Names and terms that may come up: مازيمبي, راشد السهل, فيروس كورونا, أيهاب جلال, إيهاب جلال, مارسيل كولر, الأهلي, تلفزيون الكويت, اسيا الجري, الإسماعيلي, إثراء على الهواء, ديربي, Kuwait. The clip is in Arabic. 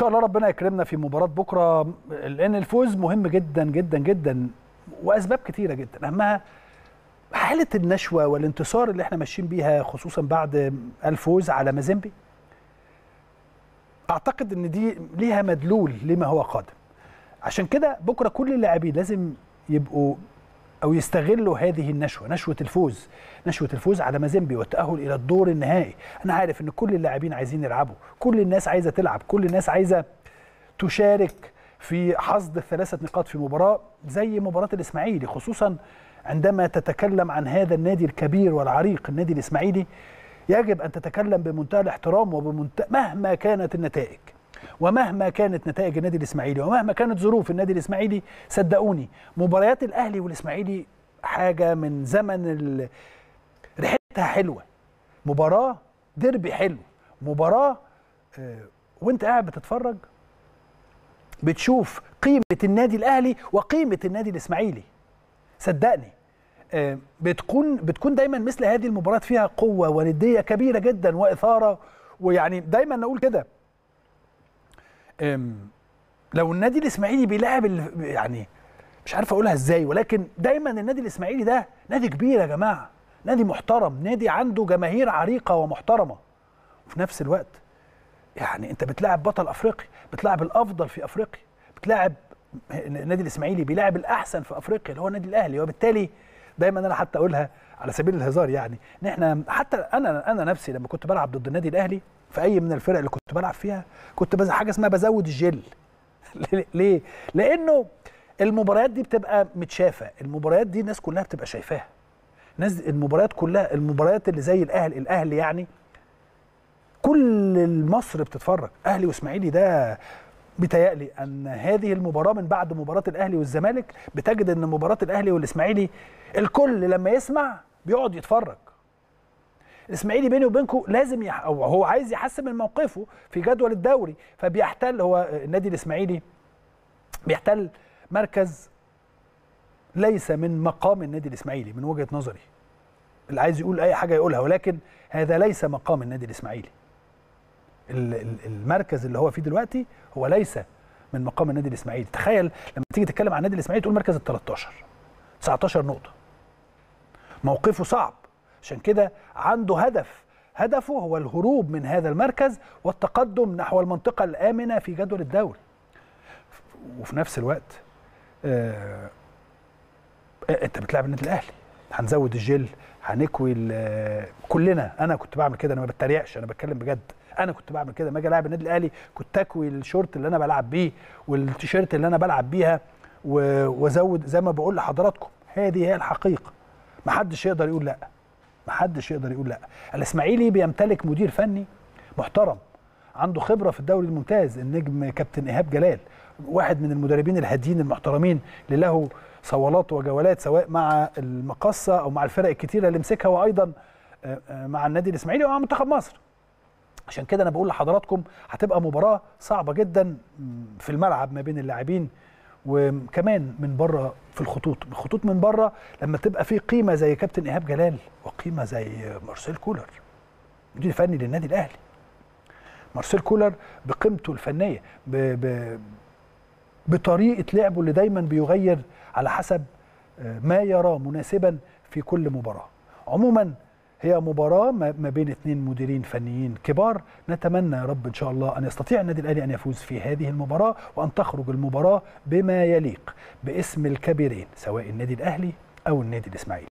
شاء الله ربنا يكرمنا في مباراة بكرة، لأن الفوز مهم جدا جدا جدا وأسباب كتيرة جدا، أهمها حالة النشوة والانتصار اللي احنا ماشيين بيها خصوصا بعد الفوز على مازيمبي. أعتقد إن دي ليها مدلول لما هو قادم. عشان كده بكرة كل اللاعبين لازم يبقوا أو يستغلوا هذه النشوة، نشوة الفوز على مازيمبي والتأهل إلى الدور النهائي. أنا عارف إن كل اللاعبين عايزين يلعبوا، كل الناس عايزة تلعب، كل الناس عايزة تشارك في حصد الثلاثة نقاط في مباراة زي مباراة الإسماعيلي، خصوصا عندما تتكلم عن هذا النادي الكبير والعريق النادي الإسماعيلي. يجب أن تتكلم بمنتهى الاحترام مهما كانت النتائج ومهما كانت نتائج النادي الإسماعيلي ومهما كانت ظروف النادي الإسماعيلي. صدقوني مباريات الأهلي والإسماعيلي حاجة من زمن ريحتها حلوة، مباراة ديربي حلو، مباراة وانت قاعد بتتفرج بتشوف قيمة النادي الأهلي وقيمة النادي الإسماعيلي. صدقني بتكون دايما مثل هذه المباريات فيها قوة وندية كبيرة جدا وإثارة، ويعني دايما نقول كده لو النادي الإسماعيلي بيلعب يعني مش عارف أقولها إزاي، ولكن دايما النادي الإسماعيلي ده نادي كبير يا جماعة، نادي محترم، نادي عنده جماهير عريقة ومحترمة، وفي نفس الوقت يعني أنت بتلاعب بطل أفريقي، بتلاعب الأفضل في أفريقيا، بتلاعب النادي الإسماعيلي بيلاعب الأحسن في أفريقيا اللي هو النادي الأهلي. وبالتالي دايما أنا حتى أقولها على سبيل الهزار، يعني إن إحنا حتى أنا نفسي لما كنت بلعب ضد النادي الأهلي في أي من الفرق اللي كنت بلعب فيها كنت حاجة اسمها بزود الجل. ليه؟ لأنه المباريات دي بتبقى متشافة، المباريات دي الناس كلها بتبقى شايفاها. المباريات اللي زي الأهلي يعني كل مصر بتتفرج. أهلي وإسماعيلي ده بيتهيألي أن هذه المباراة من بعد مباراة الأهلي والزمالك بتجد أن مباراة الأهلي والإسماعيلي الكل لما يسمع بيقعد يتفرج. الإسماعيلي بيني وبينكم لازم هو عايز يحسن من موقفه في جدول الدوري، فبيحتل هو النادي الإسماعيلي بيحتل مركز ليس من مقام النادي الإسماعيلي من وجهة نظري. اللي عايز يقول أي حاجة يقولها، ولكن هذا ليس مقام النادي الإسماعيلي. المركز اللي هو فيه دلوقتي هو ليس من مقام النادي الإسماعيلي. تخيل لما تيجي تتكلم عن النادي الإسماعيلي تقول مركز ال 13 19 نقطة. موقفه صعب، عشان كده عنده هدف، هدفه هو الهروب من هذا المركز والتقدم نحو المنطقة الآمنة في جدول الدوري. وفي نفس الوقت انت بتلعب النادي الأهلي، هنزود الجل، هنكوي كلنا. أنا كنت بعمل كده، أنا ما بتريقش، أنا بتكلم بجد. أنا كنت بعمل كده لما أجي ألعب النادي الأهلي كنت أكوي الشورت اللي أنا بلعب بيه والتيشيرت اللي أنا بلعب بيها وأزود زي ما بقول لحضراتكم. هذه هي الحقيقة، محدش يقدر يقول لأ، محدش يقدر يقول لأ. الإسماعيلي بيمتلك مدير فني محترم عنده خبرة في الدوري الممتاز، النجم كابتن إيهاب جلال واحد من المدربين الهاديين المحترمين اللي له صولات وجولات سواء مع المقصة أو مع الفرق الكتيرة اللي مسكها، وأيضا مع النادي الإسماعيلي ومع منتخب مصر. عشان كده أنا بقول لحضراتكم هتبقى مباراة صعبة جدا في الملعب ما بين اللاعبين، وكمان من بره في الخطوط من بره لما تبقى في قيمه زي كابتن ايهاب جلال وقيمه زي مارسيل كولر مدير فني للنادي الاهلي. مارسيل كولر بقيمته الفنيه بطريقه لعبه اللي دايما بيغير على حسب ما يراه مناسبا في كل مباراه. عموما هي مباراه ما بين اثنين مديرين فنيين كبار، نتمنى يا رب ان شاء الله ان يستطيع النادي الاهلي ان يفوز في هذه المباراه وان تخرج المباراه بما يليق باسم الكبيرين سواء النادي الاهلي او النادي الاسماعيلي.